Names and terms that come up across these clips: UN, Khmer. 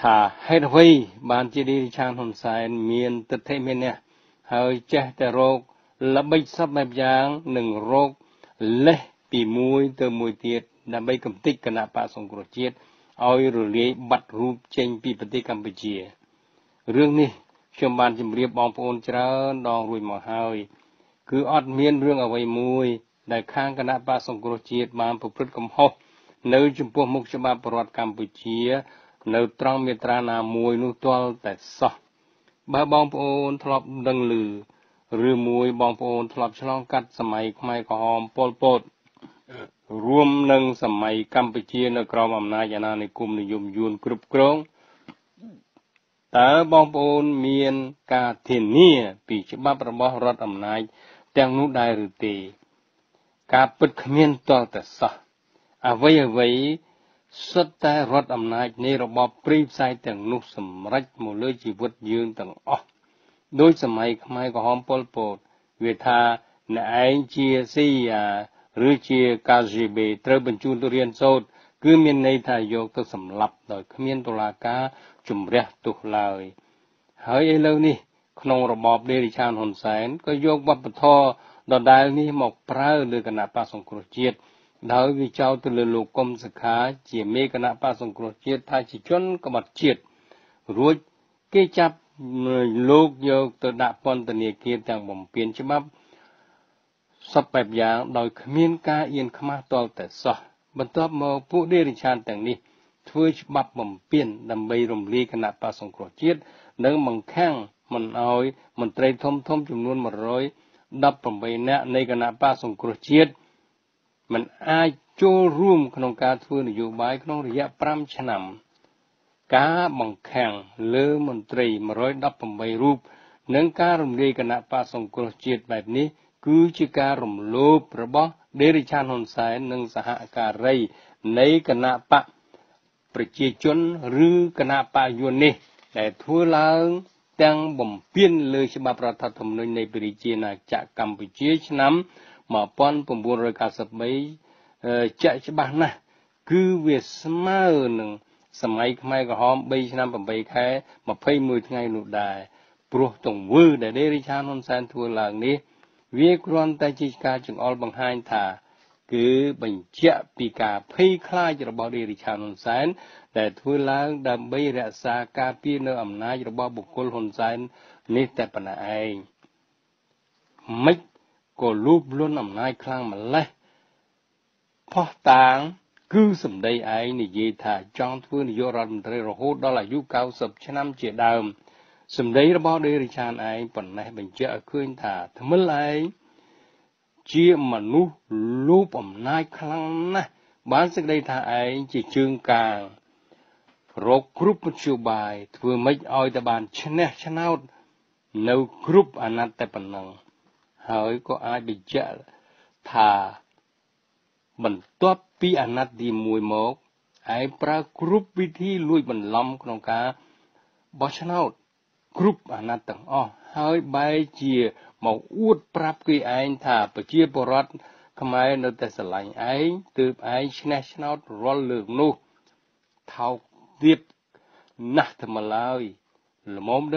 ถ้าให้ถอยบานจะได้ชั้นหนุนสายเมียนตะเทเมียนเนี่ยเฮาចេះแต่โรคละบิดซับแบบอย่าง នៅត្រង់មេត្រាណាមួយនោះទាល់តែសោះបើបងប្អូនធ្លាប់ដឹងឮឬមួយបងប្អូនធ្លាប់ឆ្លងកាត់សម័យខ្មែរក្រហមប៉ុលពតរួមនឹងសម័យកម្ពុជានៅក្រោមអំណាចអាណានិគមនិយមយួនគ្រប់គ្រងតើបងប្អូនមានការធានាពីច្បាប់របស់រដ្ឋអំណាចទាំងនោះដែរឬទេការពិតគ្មានទាល់តែសោះអ្វីៗ សត្វតែរត់អំណាចនៃរបបព្រៃផ្សែងទាំងនោះសម្រេចមកលើជីវិតយើងទាំងអស់ដោយសម័យខ្មែរក្រហមប៉ុលពតវាថាអ្នកឯងជាស៊ីអាឬជាកាស៊ីបេត្រូវបញ្ជូនទៅរៀនសូត្រគឺមានន័យថាយកទៅសម្លាប់ដោយគ្មានតុលាការជំរះទោសឡើយហើយឥឡវជាតិ ហើយវិចោទទៅលើលោកកុំសខាជាមេគណៈបក្សសង្គ្រោះជាតិដោយវាចោទទៅលើលោក มันអាចចូលរួមក្នុងការធ្វើនយោបាយក្នុងរយៈ5ឆ្នាំការបង្ខាំងលើមន្ត្រី 1993 ចាក់ច្បាស់ណាស់គឺវាស្មើនឹងសម័យខ្មែរក្រហម 3 ឆ្នាំ 8 ខែ 21 ថ្ងៃនោះដែរព្រោះទង្វើដែលរាជហ៊ុនសែនធ្វើឡើងនេះវាគ្រាន់តែជាការចង្អុលបង្ហាញថាគឺបញ្ជាក់ពីការភ័យខ្លាចរបស់រាជហ៊ុនសែនដែលធ្វើឡើងដើម្បីរក្សាការពារនៅអំណាចរបស់បុគ្គលហ៊ុនសែននេះតែប៉ុណ្ណេះឯង ក៏លូបលន់អំណាចខ្លាំងម្លេះផោះតាងគឺសម្ដីឯងនិយាយថាចង់ធ្វើនាយករដ្ឋមន្ត្រីរហូតដល់អាយុ 90 ឆ្នាំជាដើមសម្ដីរបស់ដេរិឆានឯងប៉ុណ្ណេះបញ្ជាក់ឲ្យឃើញថាថ្មិលឯងជាមនុស្សលូបអំណាចខ្លាំងណាស់បានសេចក្ដីថាឯងជាជើងកາງរកគ្រប់មធ្យោបាយធ្វើម៉េចឲ្យតែបានឈ្នះឆ្នោតនៅគ្រប់អាណត្តិតែប៉ុណ្ណឹង ហើយក៏អាចបញ្ជាក់ថាបន្តពីអាណត្តិទី1មកឯងប្រើគ្រប់វិធីលួចបន្លំក្នុងការបោះឆ្នោតគ្រប់អាណត្តិទាំងអស់ហើយបែរជាមកអួតប្រាប់គេឯងថាប្រជាពលរដ្ឋខ្មែរនៅតែស្រឡាញ់ឯងទើបឯងឆ្នះឆ្នោតរលលើកនោះថោកទាបណាស់តែម្ល៉េះ លោកប្រាស់របស់ឯងលមមដ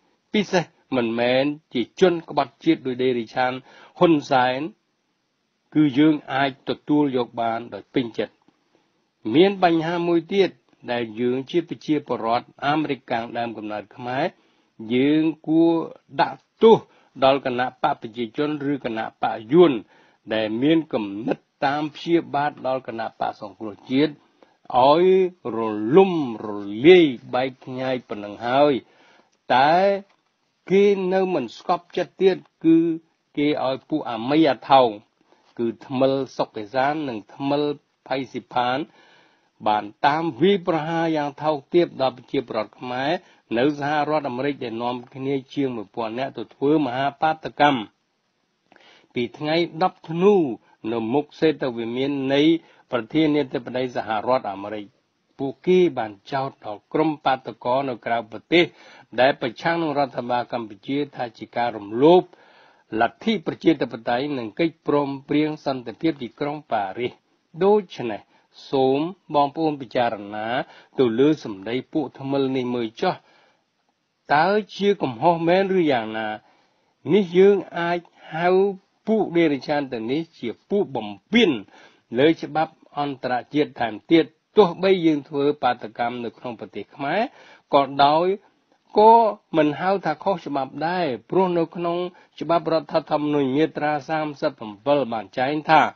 pisa mình men chỉ chôn có bạt chia đôi đây đi chan hôn sai cứ dương ai tụt tua dọc bàn đòi pin chật miền bành ha môi tiết đại dương chia bị chia bỏ rót American đam cầm nát khăm hái dương cua đã tu đòi cả nạ pa bị chia chôn rư cả nạ pa yun đại miền cầm nứt tam chia bát đòi cả nạ pa sòng cua chiết ói rồi lum rồi lê bay nhai phần nằng hơi tại khi nơi mình scop chất tiết cứ cái ói pu à mây à thầu cứ thâm sọc cái gian nằng thâm phay si pan bản tam vi praha yang thao tiếp đập chia bọt máy nấu ra rót Amerik để nom cái này chiêng một bọn nè tụt thưa mà phát tơ cam vì ngay đắp nu nổ mục xe tàu về miền này phần thiên nhiên tới đây ra rót Amerik buki bản chào đỏ crom phát tơ có nô cào bờ tê đại bạch chăng nông ra tham gia Campuchia thay chỉ cả rồng lốp là thi bạch chia tơ bạch đại nâng cây prom prieng san tơ tiếp đi crom Paris đôi chân này sốm bom bom bị chà rắn ná từ lứa sầm đây bộ thâm mờ này mới cho tái chia cùng hoa men rư dạng là ní dương ai hao bộ đề chan từ ní chỉ bộ bầm pin lấy chế bắp on tra chiết thảm tiệt tôi bây giờ thưa bà ta cam được không phải tiếc máy còn đói có mình hao thà khó chế bắp đây pro nó không chế bắp rất thà thầm nổi nhiệt ra sam sập bầm bờ bàn trái thà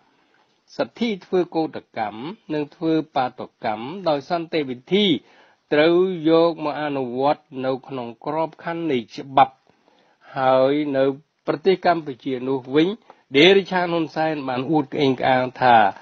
sát thi thưa cô đặc cấm nâng thưa bà tổ cấm đòi san tê bị thi trâu vô mà ăn uất nấu khổng crop khăn này bập hỏi nấu prati cam bị chia nấu vĩnh để đi sang non sai bạn uất anh càng thà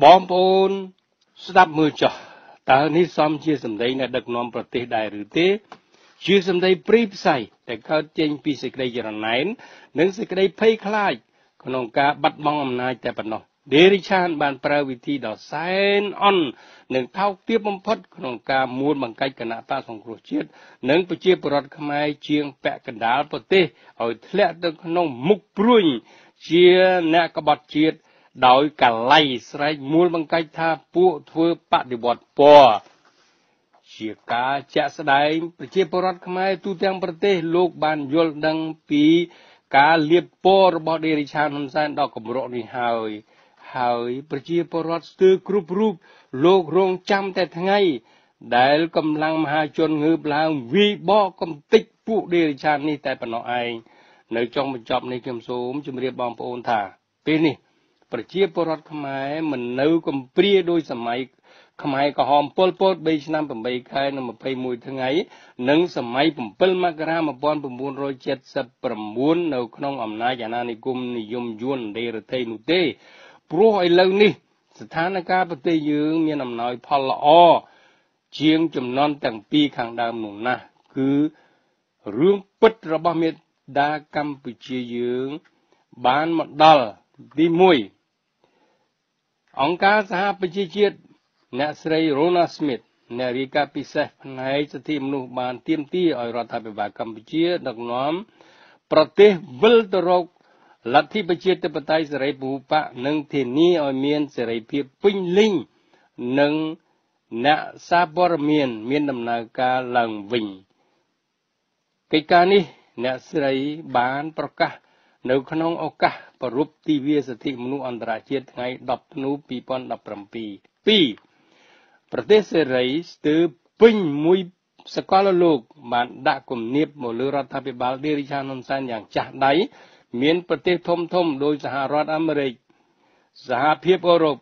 bom bồn sập mưa cho ta ní xóm chia sầm đây là đặc nom bờ tê đại rử tê chia sầm đây prip sai để khơi trên pi sực đây giờ này nâng sực đây phê khai con ông cá bắt bong âm nai tại bản nọ để đi chan bàn pra vị thi đỏ sen on nâng thao tiếp bom phất con ông cá muôn bằng cách cản ta sòng ruột chết nâng bị chia bọt khai chiêng bẹ cản đá bờ tê ở lẽ được con ông mục bùi chia nè có bọt chết đói cả lầy sấy muôn bằng cách tha buộc thưa bạt để bọt bò chia cá chả sấy đáy chia bọt khai tu tiếng bờ tê lục bàn yol đằng pi cá liệp bò bọt để chan hòn san đỏ cầm rọ đi hời hời chia bọt từ group group lục rong trămแต่ ngày đại cầm lăng ma chôn ngư lang vi bò cầm tích phụ để chan ni tại bản nọ ai nơi trong một chọp này kiếm số chấm riệp bom ôn thả tên nìประเทศปรตุเกสมันเนื้อคำเปรียโดยสมัยขมายก็หอมเปิลปอดใบชะน้ำผมใบไข่นำมาไปมวยทั้งไงหนังสมัยผมเปิลมากระมาบอลผมบุญโรยเจ็ดสับประมุนเอาขนมอำนาจยานานิกุมนิยมยวนเดรเทนุเตโปรไอเล่านี่สถานการณ์ประเทศยืงมีน้ำน้อยพอละอเชียงจำนวนต่างปีขังดาวหนุนนะคือเรื่องปัจจุบันเมตดากัมพูชียืงบ้านมัดดลดีมวยองค์การสหประชาชาติเนสไรโรนัสมิดเนริกาพิเศษในสถิมนุบาลเตรียมที่ออยรัฐบาลกัมพูชีดักน้อมประเทศเวลตรกลัทธิประชาธิปไตยเสรีภูปะหนึ่งเทนีออยเมียนเสรีเพียปิ้งลิงหนึ่งเนซาบอร์เมียนเมียนดำเนินการหลังวิ่งกิจการนี้เนสไรบานประกาศในขนมโอกาสประรุปทีวีสถิมนุอันตรายเชิดไงดับนูปีปอนดับรำปีปีประเทศเสรีสตือปิญมุย สกอลลูกมันด่ากลุ่มนิบหมดหรือรัฐบาลเดริชานนซันอย่างจัดได้เหมือนประเทศทมๆโดยสหรัฐอเมริกาสหภาพยุโรป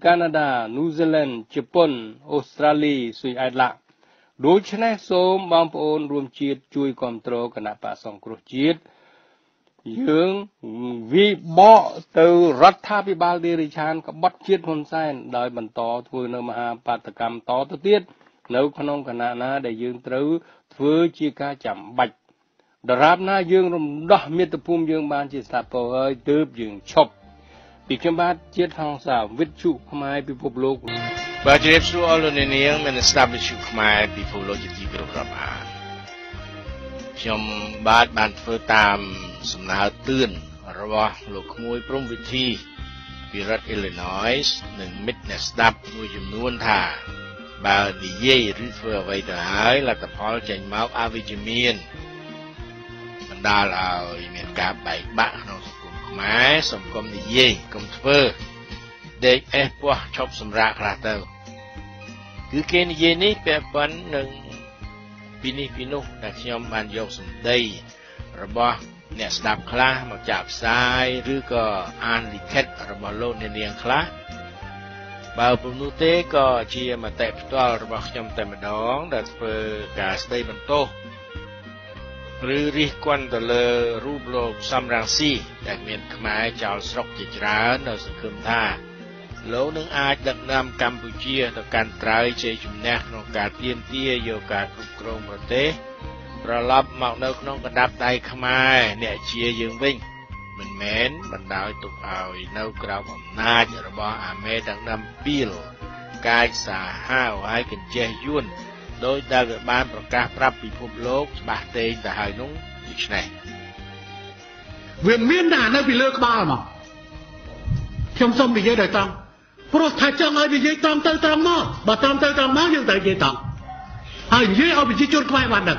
แคนาดานิวซีแลนด์ญี่ปุ่นออสเตรเลียสวีเดนละโดยเฉพาะโซมบางปอนรวมจิตช่วยควบคุมคณะประสงค์ครูจิตยังวิบอตัวรัฐพิบาลเดริชานกับบัตรจิตหุ่นไซน์ได้บรรทอทวีนมหาปาตกรรมต่อตัวเตี้ยในขนมคณะน่าได้ยืนเต้าทวีจิกาจำบัดดราบน่ายืนรวมดอกเมตภูมิยืนบานจิตสาปอยเติบยืนชกปีกบ้านเจ็ดทองสาววิจุขมายพิภพโลกบาดเจ็บสู้เอาลงในเนียงมันสตาร์วิจุขมายพิภพโลกจิตที่กระพริบตาพยมบาดบานเฟื่อตามสำนักตื่นระวะโลกมวยพรมวิธีวิรัตอิลลินอยส์หนึ่งมิดเนสตับมวยจำนวนท่าบาดีเย่ริเฟื่อไว้ได้และแต่พอใจเมาส์อาวิจิเมียนมันดาลเอาเมียนกาใบบ้านเราไม้สมกรมดีเย่กรมเฟอร์เด็กเอฟวะชอบสมราคาเตอร์คือเกณฑ์เยนี่เป็นปันหนึ่งพินิพินุแต่เชี่ยวมันยกสมได้ระบอบเนี่ยสลับคลามาจับซ้ายหรือก็อ่านลิเทตระบอบโลกในเรียงคลาบาปนุเตก็เชียมาแต่ตัวระบอบยำแต่มาดองดัดเฟอร์กาสได้บรรโตหรือริควันตะเลรูปโลกซัมรังซีแต่เมียนขมายชาวสกจิตร้านเราสังคมท่าโลนึงอาจดักนำกัมพูชีต่อการตรายเจจุมแนกนองการเตียนเตี้ยโยการกรุบกรงประเทศประลับหมอกนกน้องกระดับไตขมายเนี่ยเชียยืงวิ่งมันแม้นบรรดาตุกเอาเน่ากราวอำนาจระบอบอาเมดักนำปิลกายสาห้าวให้กันเจยุ่นโดยดาวบานประกาศปรับปีพรมโลกบาเตนแต่หายนุ่งอีกไหนเวียนเมียนด่าในปีเลิกบ้ามั้งชมส้มดีเยอะได้ตังโปรดถ่ายจังไอ้ดีเยอะตามเตยตามมาบาตามเตยตามมายังแต่เยอะตังหายเยอะเอาไปชี้จุดไฟวันหนึ่ง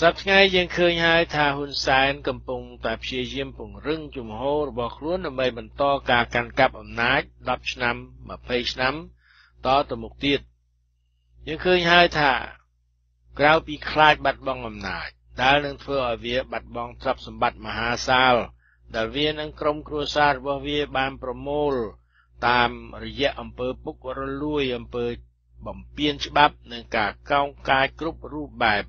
สับไงยังเคยหายทาหุนสายกำปงแต่เชียเยี่ยมปงเรื่องจุ่มโหบอกล้วนใบบันตอกาการกับอำนาจรับชนำมาเพยชนำต่อตะมุกตีดยังเคยหายทากล่าวปีคลายบัดบองอำนาจดาวนึงเพื่อเวียบัดบองทรัพย์สมบัติมหาศาลดาวเวียนังกรมครัวซาบเวียบานประมูลตามระยะอำเภอปุกระลุยอำเภอบ่มเปียนฉบับหนึ่งกาเก้ากายกรุบรูปแบบ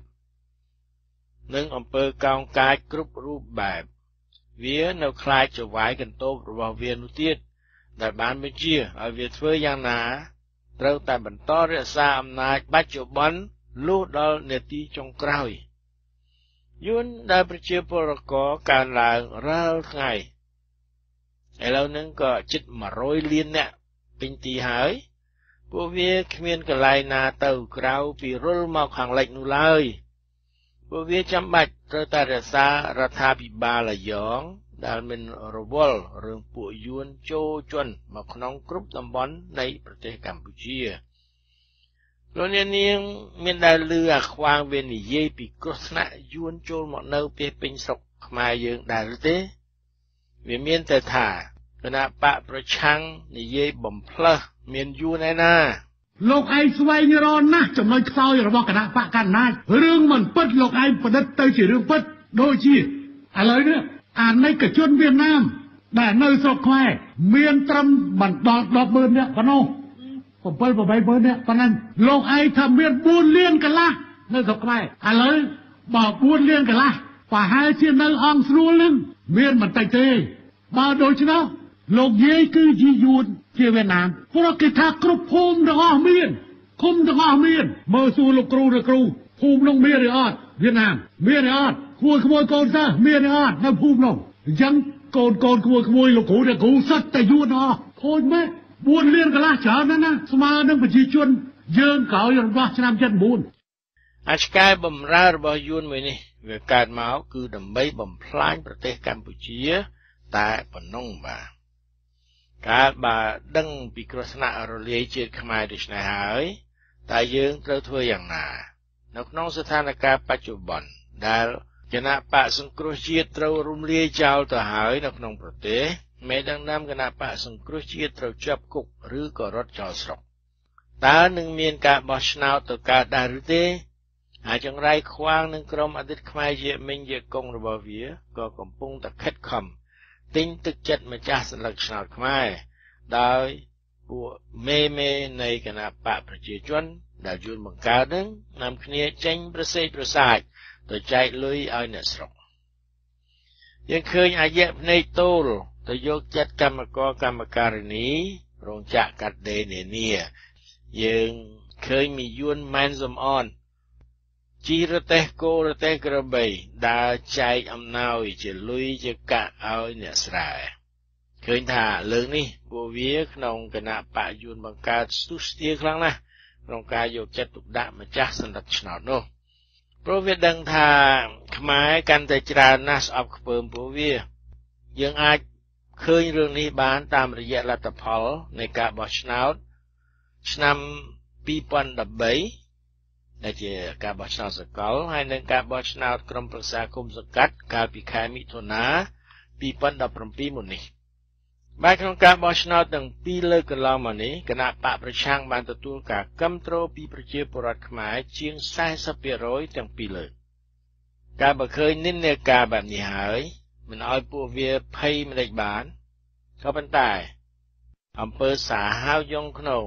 หนึ่งอำเภอกองกายกรุบรูปแบบเวียนเอาคลายจะไหวกันโตหรือว่าเวียนุติดแต่บ้านไม่เชื่อเอาเวียนเฟื่อยางหนาเราแต่บรรทอเรื่องสามนายปัจจุบันลู่ดอลเนตีจงกล่าวยุ่นได้ประเจปรกอการลางเราไงไอเราหนึ่งก็จิตมาโรยเลียนเนี่ยเป็นตีหายพวกเวียขมิ้นกระไลนาเต่ากราวปีรุ่นมาขังไหลนูเลยบริเวณจำบัดเราตาเรศรัฐบิบาลยองดามินโรบอลเรื่องปุยยวนโจจวนมาขนองกรุบตำบลในประเทศกัมพูชีเราเนี่ยนี่มีดาเลือควางเวนิเยปิกรสนะยวนโจหมดเนื้อเปเป็นศกมาเยืองดาลเต้เวียนเมียนแต่ถ่าคณะปะประชังนิเยบ่มเพลเมียนยูในหน้าโลกไอ้สวยนี่ร้อนนะจำเลยเศร้าอย่าบอกกันนะปะกันนายเรื่องมันเปิดโลกไอ้ประเด็นเตยจีเรื่องเปิดโดยจีอะไรเนี่ยอ่านในกระชวนเวียดนามแต่เนยสกควายเมียนตรัมบันดอดดอกเบิร์นเนี่ยปนโอผมเปิดผมใบเบิร์นเนี่ยปนั้นโลกไอ้ทำเมียนบูนเลี้ยนกันละ nơi gặp lại à lấy bỏ buôn liên cả la và hai chiên nơi hang sưu lên miền mặt tây tây ba đôi chứ đâu lộc dây cứ di dùn chia Việt Namพวกกิจทักรุภูมิดอกเมียนคุมดอกเมียนเมื่อสู่ลูกครูลูกครูภูมิลงเมียนอดเวียดนามเมียนอดขวดขโมยโกนซะเมียนอดน้ำภูมิลงยังโกนขวดขโมยลูกครูลูกครูสัตย์แต่ยูนอโคนไหมบุญเลี้ยงกระลาเฉานั่นนะสมาดังประชาชนเยิงเก่าอย่างว่าชนะจันบุญอาชีพบำราบอยวนไว้นี่เวลาการมาคือดำใบบำพลายประเทศกัมพูชีแต่ปนน้องบ่าการบ่าดังปิกรสนาอรเลียเจตขมายดิชนาหายแต่เยิงเต้าทัวอย่างหนานกน้องสถานการณ์ปัจจุบันได้ชนะปะสังครุชีเต้ารุมเลียเจ้าต่อหายนกน้องประเทศแม้ดังนั้นคณะปะสังครุชีเต้าจับกุกหรือก็รถจอสกตาหนึ่งเมียนการบอชนาวต่อการดารุเตอาจังไรคว้างหนึ่งกรมอดิตขมายเยมิงเยกงระบอบเวียก็กำปุ่งตะเข็ดคำติ้งตึกจัดมาจ้าสลักชนาวขมายได้ปวเมในคณะปะประชาชนได้จูนบังการดึงนำคเนียเจงประเสริฐประสาทต่อใจลุยเอาเนสรกยังเคยอาเยบในตูลต่อยกจัดกรรมกรกรรมการนี้โรงจักกัดเดเนเนียยังเคยมียวนแมนสมออนจีระเตโกระเตกระเบยดาใจอำนาจจะลุยจะกะเอาเนี่ยสลายเคยถ่าเรื่องนี้บัวเวียขนมกระนาปะยวนบังการสุสเตียครั้งนะโรงการยกจัดตุกดะมาจากสันดับฉนดโนโปรเวดังถ่าขมายกันแต่จรานาสอบเพิ่มบัวเวียยังอาจเคยเรื่องนี้บ้านตามระยะรัตพลในกาบอชนาวឆ្នាំ2013ដែលជាការបោះឆ្នោតសកលហើយនិងការបោះឆ្នោតក្រុមប្រឹក្សាគុំសង្កាត់កាលពីខែមិថុនា2017មុននេះបាទក្នុងការបោះឆ្នោតទាំងពីរលើកកន្លងមកនេះគណៈបកប្រឆាំងបានទទួលការគាំទ្រពីប្រជាពលរដ្ឋខ្មែរជាង 40% ទាំងពីរលើកការបើឃើញនិន្នាការបែបនេះហើយមិនឲ្យពួកវាភ័យមិនដេចបានក៏ប៉ុន្តែអំពើសាហាវយងខ្នង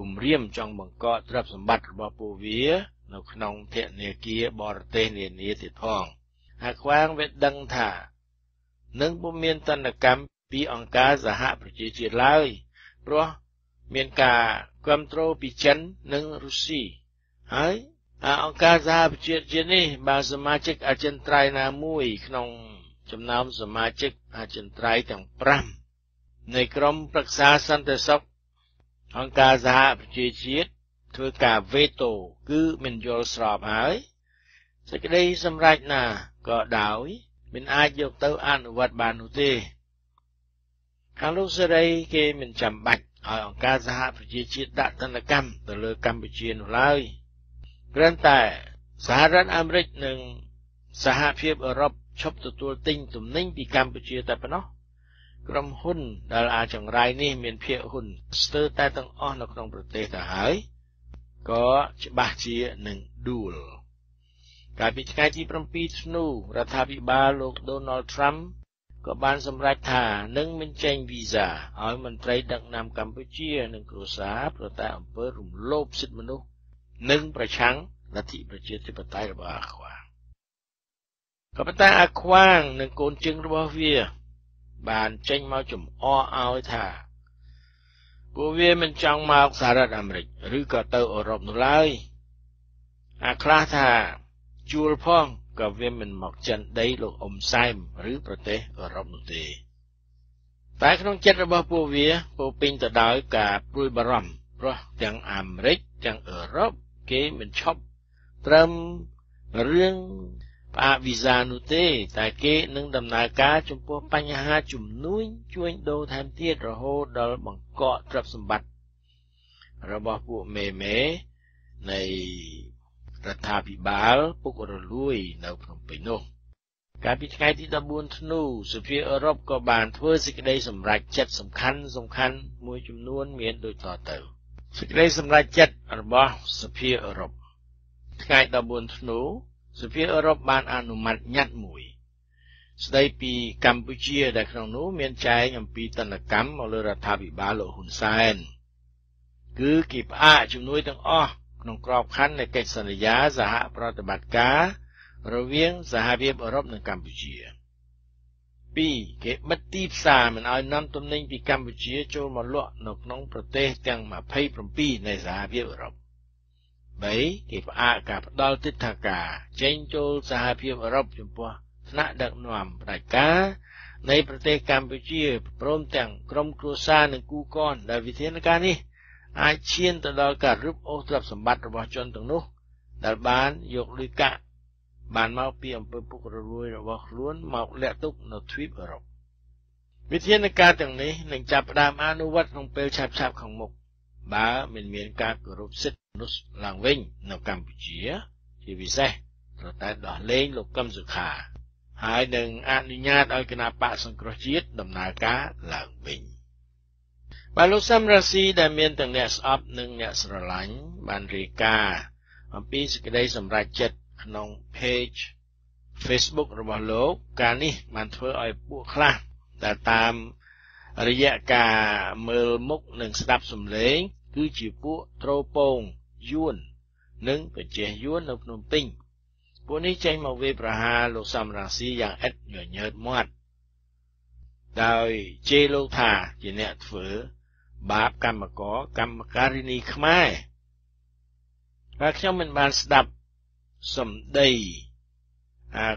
กุมเรียมจองบังเกาะทรัพย์สมบัติบอปูเวียนกนองเทเนกีบอร์เตเนเนียติดท้องหากวางเวดดังถ่าหนึ่งบุเมียนตันกรรมปีองกาสหประเทศจีนเลยเพราะเมียนกาความโตปีจันหนึ่งรัสเซียไอ้องกาสหประเทศจีนนี่บางสมาชิกอาจารย์ไตรนามุยนองจำนำสมาชิกอาจารย์ไตรต่างพรำในกรมปรึกษาสันติสุของค์การสหประชาชาติถือการเวโต้คือมันโยนสอบหายสักได้สำไรน่ะก็ดาวมันอาจยกเต้าอันวัดบานุเตครั้งลูกเสด็จเกมันจำบัดองค์การสหประชาชาติดัตนกรรมตะเลือกกรรมประเทศนุไลกระนั้นแต่สหรัฐอเมริกหนึ่งสหภาพยุโรปชอบตัวติ้งตุ่มนิ่งปีกรรมประเทศแต่ปะเนาะกรมหุ้นดาราจังไรนี่เมียนเพียหุ้นสเตอร์แต่ต้องอ้อนนกนองประเทศหายก็จะบาดเจ็บหนึ่งดูลการพิจารณาที่ประปีสนูรัฐบาลโลกโดนัลด์ทรัมป์ก็บานสำหรับท่าหนึ่งมันแจงวีซ่าเอามันไตรดังนำกัมพูชีหนึ่งครัวสาประเทศอำเภอรุ่มโลบสิทธิมนุษย์หนึ่งประชังลัทธิประชาธิปไตยระบาดขวางกับประเทศอาควางหนึ่งโกนจึงระบาดเวียบานเจงมาจุ่มอ้อเอาท่าบัวเวียมันจังมาสหรัฐอเมริกหรือก็เตอร์อรบนุไลอาคลาท่าจูลพ่องกับเวียมันหมอกจันได้โลกอมไซมหรือประเทศอรบนุเตแต่ขนมเจ็ดระบาบัวเวียปูปิงตะดอยกาปลุยบารมเพราะจังอเมริกจังอรบเกมันชอบเติมเรื่องอาวิจานุเตแต่เกนึงดำนาการจุ่มพวกปัญหาจุ่มนุ้ยช่วยโดแทนเทียดระโหดลบังเกาะทรัพย์สมบัติระบอบพวกเมในรัฐาภิบาลพวกอรลุยในพนมเปญ การพิจารณาที่ตะบุนธนูสุภีเอรบก็บานเพื่อสิกได้สำรักเจ็ดสำคัญมวยจำนวนเมียนโดยต่อเติมสิกได้สำรักเจ็ดอันบอสุภีเอรบการตะบุนธนูสุภีเอรบบานอนุมัติยัดมวยสไตล์ปีกัมพูเชียได้ครั้งนู้เมียนใจยำปีตันกัมเอาเรือรัฐบิบาลหุนไซนคือกีบอาจำนวนตั้งอ้อนองกรอบคันในเกษสัญญาสหปฏิบัติการระเวียงสหภาพยุโรปในกัมพูชีปีเก็บมัดตีบสามเอาน้ำต้มนิ่งปีกัมพูชีโจมล้วนกน้องประเทศจังมาไพ่ปรมปีในสหภาพยุโรปใบเก็บอากับดอลติทากาเจนโจสหภาพยุโรปจำพวกณดักนวมรายกาในประเทศกัมพูชีพร้อมแต่งกรมครัวซาหนึ่งกูกอนได้วิเทศการนี้อาเชียนตลอดการรูปโอทรัพย์สมบัติระบอบชนตรงนู้ดับบ้านยกลิกะบ้านเมาเปียมเปิดปุกระรวยระบอบล้วนเมาและตุกนทวีปอรบวิเทศการตรงนี้หนึ่งจับดามอนุวัตของเปลวฉาบของมุกบ้าเหม็นเมียนการกรุบสิทธิ์นุสหลังเว้งในกัมพูชีที่วิเศษเราแต่ดอกเล้งหลบกำสุขาหายหนึ่งอนุญาตเอาคณะปะสังกฤษดำเนินการหลังเว้งบาลุสัมราศีดำเนินตั้งแต่สอบหนึ่งเนี่ยสระหลังบันริกาอันปีสกได้สำหรับเจ็ดขนมเพจ Facebook ระบาดโลกการนี้มันเพื่อไอ้พวกคลาดแต่ตามระยะกาเมือมุกหนึ่งสนับสมเลงคือจีพวกโตรโปงยวนหนึ่งเป็นเจียยวนอบนมติ้งพวกนี้ใจมาเวประหาโลสัมราศีอย่างเอ็ดหย่อนเยิดมอดโดยเจโลธาจีเนี่ยฝือบาปกรรมก่อกรรมการินีขมายพระเจ้ามันบานสดับสมดี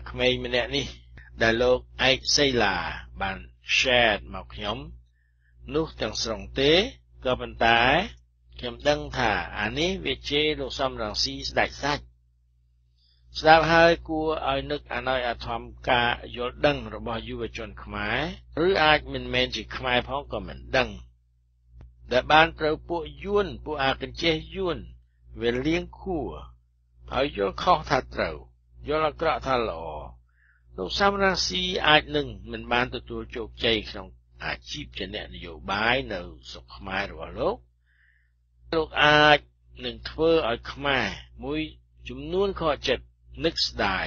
ขมายมันเนี่ยนี่ได้โลกไอไซลาบานแชดหมอกย้อมนุ๊กจังสรงเตะก็เป็นตายเข็มดังถาอันนี้เวเจโลซัมรังซีได้สักสดาหายกูเอานึกอันน้อยอาทำกายอดดังระบอบยุวชนขมายหรืออาจมันเมนจิขมายพ้องก็เหมือนดังแต่บ้านเปล่าปวยุ่นปวอากันเจยุ่นเวลเลี้ยงคู่เอาโยนข้อถัดเต่าโยนกระทัดหล่อลูกสามราศีอาจหนึ่งมันบ้านตัวโจกใจของอาชีพจะแนะนโยบายในสุขมายหรือว่าโลกอาจหนึ่งเพื่อเอาขมายมุ้ยจุ่มนุ่นข้อเจ็บนึกได้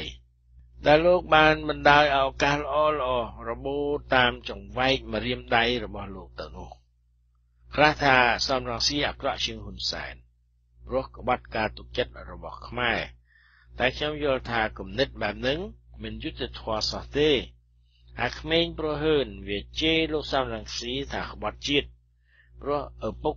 แต่โลกบานมันได้เอาการอ้อลอระบุตามจงไว้มาเรียมใดระบอบโลกตะนุคราธาซอมรังสีอักระชิงหุนแสนรกบัดการตกเจ็ดระบอบขมายแต่เชื่อมโยธากลุ่มนิดแบบนึงมันยุติธรรมสเตอักเมงโปรเฮินเวเจโลกซอมรังสีถากบัดจิตเพราะเอปก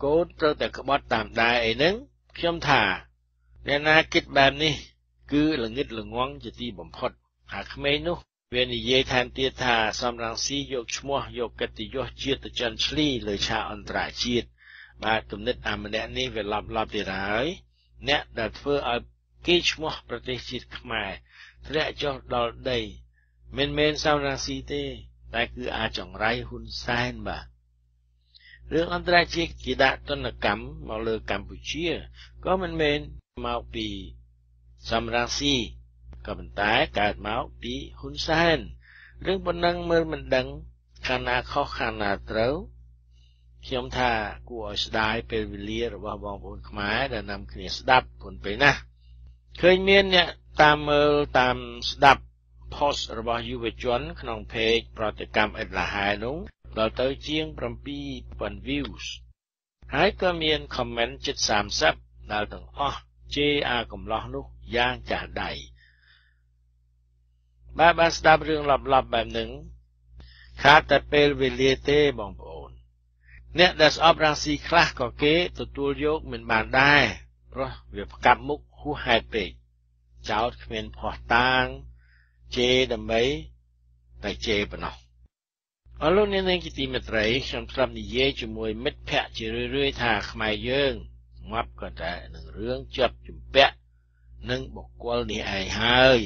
โกนเจ้าแต่กบัดตามได้ไอหนึ่งเชื่อมถาในนาคิดแบบนี้คือหลังนิดหลังวังจะตีบ่มพดหากไม่นุเวียนเยแทนเตียธาสำรังสีโยกชมัวโยกกติโยเจียตจันทรีเลยชาอันตรายจีดบาตุมนิดอามเนนี่เวลาลาบตีร้ายเนี่ยดัดเพื่อเอากีชมัวประเทศจีดขมายทะเลจอดดอลได้เมนสำรังสีเตแต่คืออาจงไรหุ่นไซน์บ่าเรื่องอันตรายจีดกีดะต้นกรรมมาเลกัมพูชีก็เมนมาปีซัมรังสีก็เป็นตายการเมาปีหุนซานเรื่องบนนังเมื่อมันดังขนาข้อขนาเต้าเขียมทากูอสดายเป็นวิเลียหรือว่าบองผลขมายแต่นำเขียสดับผลไปนะเคยเมียนเนี่ยตามเมลตามสดับโพสหรือว่ายูเวจวนขนมเพกปฏิกรรมเอ็ดละหายนุ้งเราเต้าเจียงปรำปีเปิลวิวส์หายก็เมียนคอมเมนต์73ดาวต่างอ้อเจ้าก็มล้อนุกย่างจากใดบ้าสตาร์เรื่องลับๆแบบหนึ่งขาแต่เปลเวเลเต้บองโอนเนี่ยดัสออฟรังสีคลาสก็เกะตัวโยกเหมือนบานได้เพราะเวียบกับมุกหูหายเปกเจ้าเขมรพอตังเจดำไว้ แต่เจปะเนาะเอาลูกนี้ในกิติมัตรัยสำหรับนิเย่จมวยเม็ดแพะจะเรื่อยๆทาขมายเยิงงับก็แต่หนึ่งเรื่องจับจุ่มแพะหนึ่งบอกกวลนี่ไอ้เฮ้ย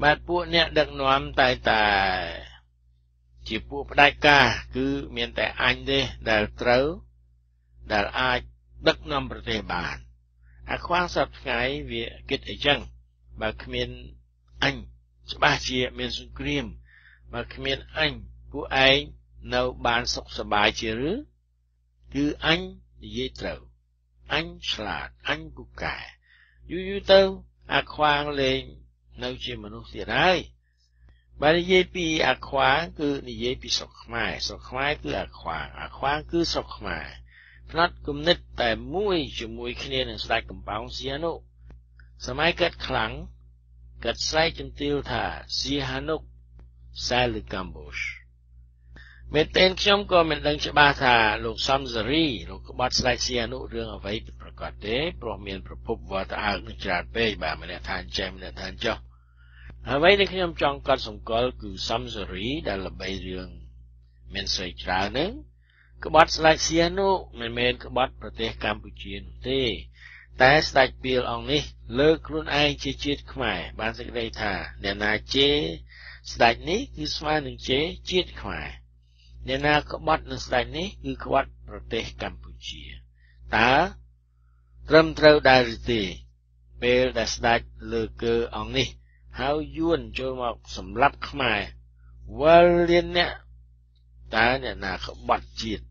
บาดพวกเนี่ยดังน้อมตายตายจีพวกได้กาคือเมียนแต่อันเดดาลเต๋อดาลอาดักน้ำประเทศบาลอาควางสับไงเวียกิดไอ้จังบาดเมียนอันสบายเชียเมียนสุกรีมบาดเมียนอันผู้ไอ้เนาบานสุขสบายเชียหรือคืออันยีเต๋ออันฉลาดอันกุกไก่ยูยูเต๋ออาควางเลยเราเชื่อมนุษย์ที่ได้บาลีเยปีอักขวางคือนิเยปีสกหมายสกหมายคืออักขวางอักขวางคือสกหมายพนัดกุมนิดแต่มุ้ยจมุ้ยคะแนนหนึ่งสไลด์กำปองเสียนุสมัยเกิดขลังเกิดไซจมติวธาเสียนุไซหรือกัมบูชเมตเอนขยมก็เหมือนดังฉบับธาลูกซัมซารีลูกบัดสไลด์เสียนุเรื่องเอาไว้ประกอบเดะโปรเมียนประพบวัตอาหนึ่งจานเป้บ่าไม่ได้ทานเจไม่ได้ทานเจ้าหาไว้ในขยมจองกัดสมกอลคือซัมซารีได้ละใบเรื่องเมนเซย์จราหนึ่งกบฏสลายเซียนุเมนเมนกบฏประเทศกัมพูชีนุเต้แต่สไตล์เปียลองนี้เลิกรุ่นไอเจเจตขมายบ้านสักได้ท่าเนนาเจสไตล์นี้คือสมาหนึ่งเจเจตขมายเนนากบฏหนึ่งสไตล์นี้คือกบฏประเทศกัมพูชีตาเริ่มเตาได้หรือตีเปียลได้สไตล์เลิกเกอองนี้เฮายุ่นจนมาสำลับขมายว่าเรียนเนี่ยตาเนี่ยนาขบัดจิต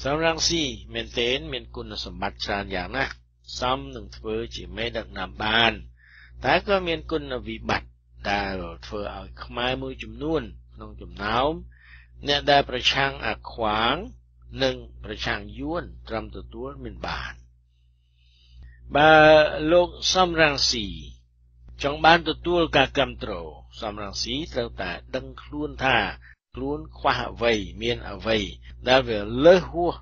สำรังซีเมนเทนเมนคุณสมบัติชาญอย่างนะซ้ำหนึ่งเฟอร์จีไม่ดักนำบานแต่ก็เมนคุณวิบัติดาเฟอร์เอาขมายมือจุ่มนุ่นน้องจุ่มน้ำเนี่ยได้ประชังอักขวางหนึ่งประชังยุ่นตรำตัวเมนบานบาโลกซ้ำรังซีจองบ้านตัวตัวกากรรมโตรสำรังสีเตาแต่ดังคลุ้นท่าคลุ้นคว้าไว้เมียนเอาไว้ได้เวลเลือหัว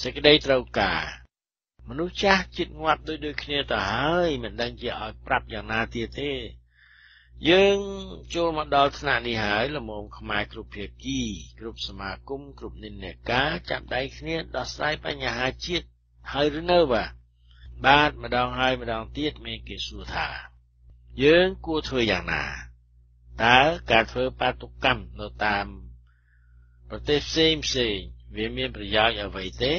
สกได้เตากามนุษย์จ้าจิตงับโดยเคลียร์แต่เฮ้ยมันดังจะเอาปรับอย่างนาทีเท่ยังโจมาดอลสนานิหายละมงขมายกรุบเพียกี้กรุบสมาคมกรุบนินเนกาจับได้เคลียร์ดอสไลปัญญาหาจิตเฮ้ยรึเนอวะบ้านมาดองเฮ้ยมาดองเตี้ยเมกิสุธายังกูเธออย่างนาตาการเธอปาตุกรรมโนตามประเทศเซมเซงเวียนเมียนประยาวอย่าไว้เตะ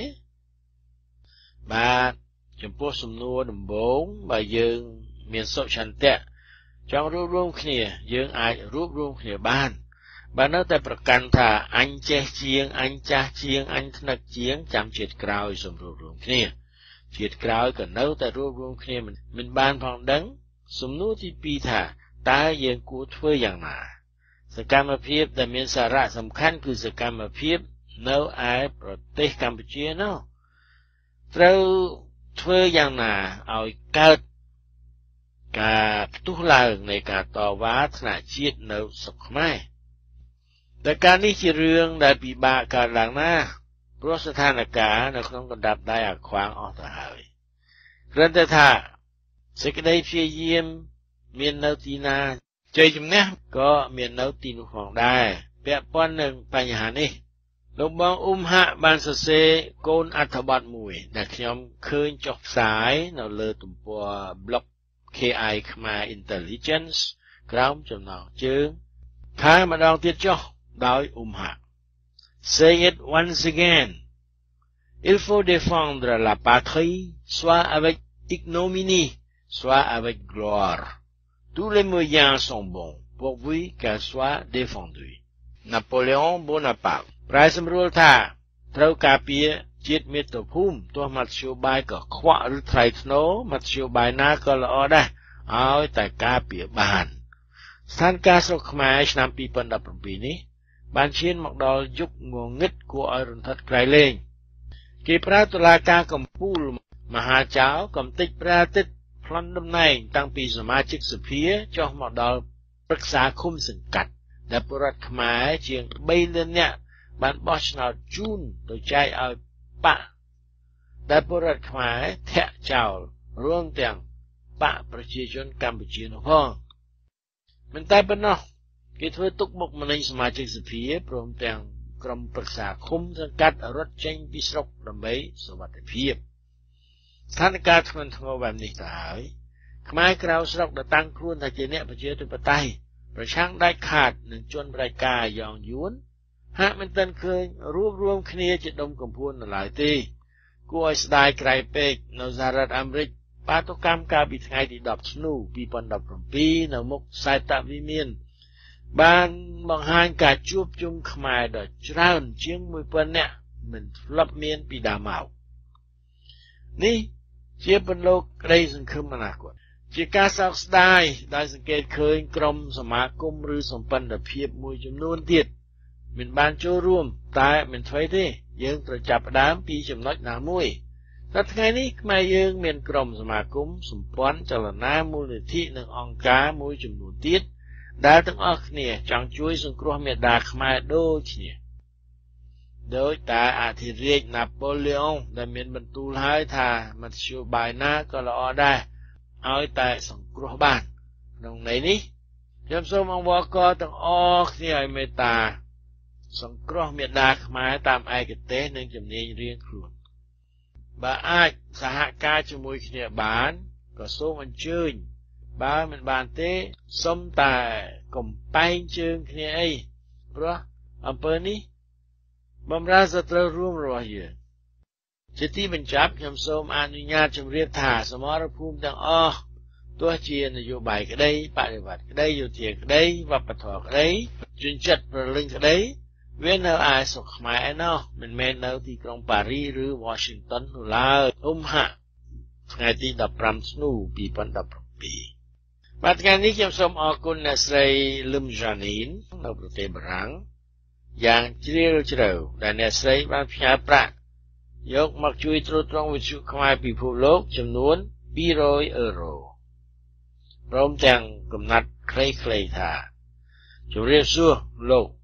บาดจมพวกสมนัวดมบงบายังเมียนโซชันเตะจองรูปร่วมเขียยังอายรูปร่วมเขียบ้านนั้นแต่ประกันท่าอันเจเชียงอันจ่าเชียงอันขนักเชียงจำเฉียดกราวสมรูปร่วมเขียเฉียดกราวก็นั้นแต่รูปร่วมเขียมันบ้านพองดังสมนุที่ปีถาตาเย็นกูเท่อย่างนาสกรรมเพียบแต่มีสาระสำคัญคือสกรรมเพียบเนื้อไอประเทศกัมพูชีเนาะเราเท่อย่างนาเอาเกิดการทุกหลังในการต่อวัฒนชีตเนื้อสกไม่แต่การนี้คือเรื่องได้ปีบาการหลังนะเพราะสถานการณ์เราต้องกระดับได้อักขวางออกตาหายเรื่องแต่ถ้าสกได้เพียเยี่ยมเมียนเอาตีนาใจจุ่มเนี่ยก็เมียนเอาตีนุของได้แปะป้อนหนึ่งปัญหานี่ลงบองอุ้มหะบานสเซโกนอัฐบาทมวยนักยอมคืนจบสายเราเลือตุ่มปัวบล็อก KI ขมา Intelligence กล้ามจำนองจึงท้ายมาดองเตี้ยจ่อดอยอุ้มหะ Say it once again Il faut défendre la patrie soit avec ignominie soit avec gloire. Tous les moyens sont bons, pourvu qu'elle soit défendue. Napoléon Bonaparte. Price Mrulta, Traukapia, Jit Mitopum, Toi Matsu Baika, Kwa Rutreitno, Matsu Baina Koloda, Aoi Taikapia Bahan. Stanka Sokmash Nampi Pandapropini, Banchin Mokdol Juk Ngongit Kwa Runtat Krailing. Kipratulaka Kampul Mahachao Kamtik Pratitพลันดำเนินตั้งปีสมาชิกสภาเจ้าหมอดอลปรึกษาคุ้มสังกัดดับปรัดขมายเชียงใบเล่นเนี่ยบ้านบอชนาจูนโดยใจเอาปะดับปรัดขมายแทะเจ้าร่วมเตียงปะประชาชนกัมพูชีนห้องมันตายปนเนาะ Cái thưa túc mục mà nên mà trên sự phía, rồi đang cầm bậc xà khum sang cắt ở rất tranh bị sốc làm mấy số vật phía. Thanh cắt mình thằng ông bạn đi tới, mai kêu sốc đã tăng khuôn thay chế nẹp và chế từ bàn tay, rồi sáng đại khát nên chôn đại ca dọn dún. Hạ mình tên khơi, rùa rùa khné chế đông cầm buôn là lại ti. Cú ơi đại cày pek, nó ra rất Amric, ba tô cam ca bị ngay thì đập snu, bị bắn đập rồng pi, nó mốc sai tạm vi miên. Bạn bằng hai cả chụp chung khmai đợt tràn chiếng mùi phần nè, mình lập miên bị đà mạo. Ní, chiếc phần lô đây dừng khâm mà nạc quật. Chiếc ca sạc đai, đai dừng kết khơi krong xa má cung rư xong phần đợt hiếp mùi chùm nôn tiệt. Mình bàn chô ruộng, tại mình thuê thế, dương trở chạp đám pi chùm nách ná mùi. Tất ngay ní, khmai dương miên krong xa má cung xong phần cho là ná mùi nửa thị nâng ong cá mùi chùm nôn tiệt. Đã từng ớt nè, chẳng chúi xung cruh mẹ đạc mai đôi nè. Đôi ta à thì riêng Napoleon, đã miễn bần tu hai thà, mặt siêu bài ná có là ơ đai, ơi ta xung cruh bàn. Đồng này ní, chấm xô mong bó có từng ớt nè mẹ ta, xung cruh mẹ đạc mai tạm ai kịch tế nâng chùm nền riêng khuôn. Bà ai xa hạ ca cho mùi nè bán, có số mần chơi. Bà mình bàn tế, xông ta cùng bánh chương kia ấy. Rồi, ẩm bơ ní. Bàm ra giật rơ rùm rồi hìa. Chỉ tí mình chắp nhằm xôm an nhu nhát chùm riêng thả xa mò ra phùm tăng ơ. Tua chiên là dù bài cái đây, bà đề vật cái đây, dù thiệt cái đây, vập bà thỏa cái đây, chuyên chật bà linh cái đây. Viên nào ai sọc mãi ấy nó, mình men nào thì trong Paris rư Washington hù la hạ. Ngày tí đập rằm snu, bì bắn đập rằm bì. Bạn ngày ní chăm xóm ơ côn nè srei lùm giòn hín, nâu bồ tê bà răng. Giàng chìa chìu, đà nè srei bán phía bạc. Dốc mặc chui trô trong vị trụ khmai bì phụ lốc châm nuôn, bì rôi euro. Rôm tàng cầm nặt khlây khlây thà. Chủ riêng xua, lô,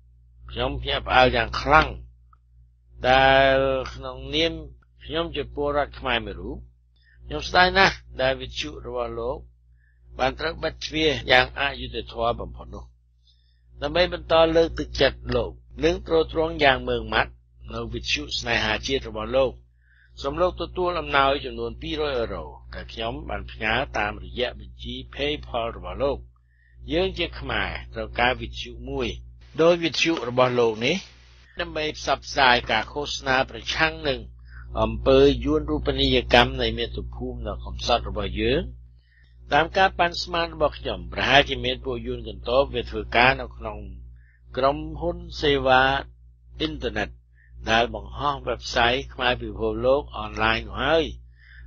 nhóm phía bạc giàng khlang. Đà nông niêm, nhóm chìa bó rạc khmai mê rú. Nhóm stai nà, đà vị trụ rô lốc. Bạn trắc bắt phía, dạng ai dụ thể thoa bằng phỏng nụ. Năm ấy bên to lương tự chật lộ, lương trô trông dạng mường mắt, nâu vịt sụ sài hà chia trò bỏ lô. Xong lô tôi tua làm nào ấy chùm nguồn pi rôi euro, các nhóm bàn phá tạm rồi dạ bình chí PayPal trò bỏ lô. Dương chiếc khmai, trò ca vịt sụ mùi, đôi vịt sụ trò bỏ lô ní. Năm ấy sắp xài cả khô sna bởi chăng nâng, ẩm bơ yuôn rú bân y căm này mẹ tụp hùm nào không sót trò bỏ dưỡng. Tạm cá bán sman bọc nhầm, bà hai kì mến bộ dùn gần tốt về thừa cá nọc nồng Krong hôn xe và Internet, đài bằng hóa website khmai bị vô lốt online của hơi.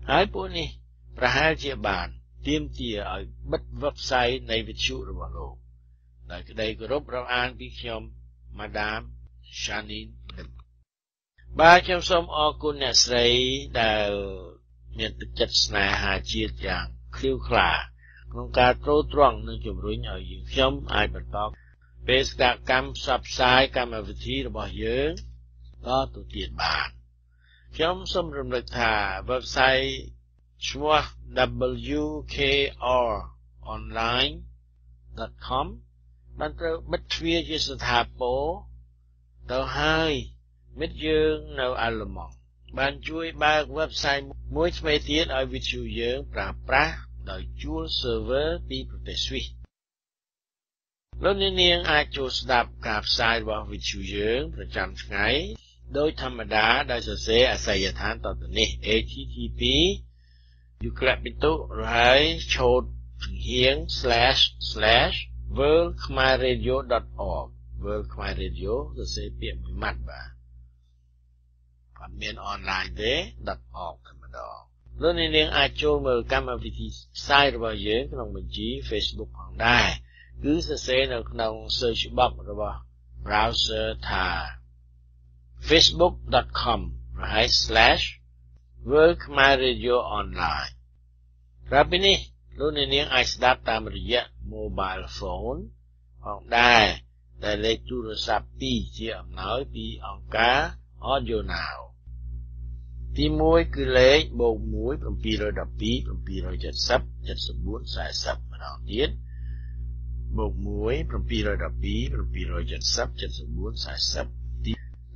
Hãy bộ này, bà hai chìa bàn, tiêm tìa ở bất website này về chủ rồi bỏ lộn. Đài cái đây có rốt rau an bí khnhóm, Madame Janine. Bà chăm xóm ơ côn nè srei, đài miền tức chất nè hà chia chàng. Khiêu khả, ngôn ca trô trọng nâng chùm rủi nhỏ dưỡng khâm ai bật bọc. Bế sạc cam sạp sai cam ở vị trí rồi bỏ dưỡng, đó tụ tiền bàn. Khâm xâm rùm lực thà website chua wkronline.com. Bạn trâu bất phía dưới sự thà bố, tàu hai, mít dương nâu alo mọng. Bạn chui ba website mối mấy tiết ở vị trí dưỡng pra pra. Đòi chúa server đi bật tế suy. Lúc này niên ai chúa đạp cạp sai vào vị trí dưỡng và chẳng ngay. Đôi thăm đá đòi sở xế ở xây giả tháng tạo tình này. HTTP Yuclapito Rai Chod Hieng / worldkhmairadio.org. Worldkhmairadio sở xế biện với mặt bà. Và miền online thế, đặt họp cái mà đó. Lúc này nên ai chôn mờ camera vị trí sai rồi vào dưới cái lòng bình chí Facebook hoàng đài. Cứ sẽ xế nào cái lòng search bọc rồi vào browser thà facebook.com rồi / worldkhmairadio.online. Rồi bên này, lúc này nên ai sẽ đáp tạm rồi dạ mobile phone hoàng đài. Đại lệ chú rồi sạp pi, chị ẩm nói pi ổng cá, audio nào. Tí môi cứ lấy bầu mũi bằng pi rồi đập pi, bằng pi rồi chật sắp, chật sắp buôn xài sắp mà đọc tiết. บกมวยประปีรอยดับปีประปีรอยจัดซับจัดสมบูรณ์สายซับดี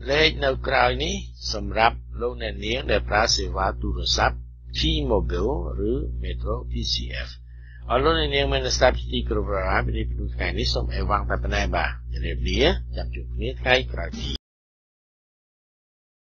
เลขแนวกลางนี้สำหรับโลกแนวเนี้ยได้พระเสวาตุรศัพท์ที่โมบิลหรือเมโทรพีซีเอฟเอาโลกแนวเนี้ยมันสตาร์ทที่กรุบกราบในปีนี้ส่งไอวังไปเป็นไงบ้างเรียบเรียงจำจุดนี้ใกล้กระดี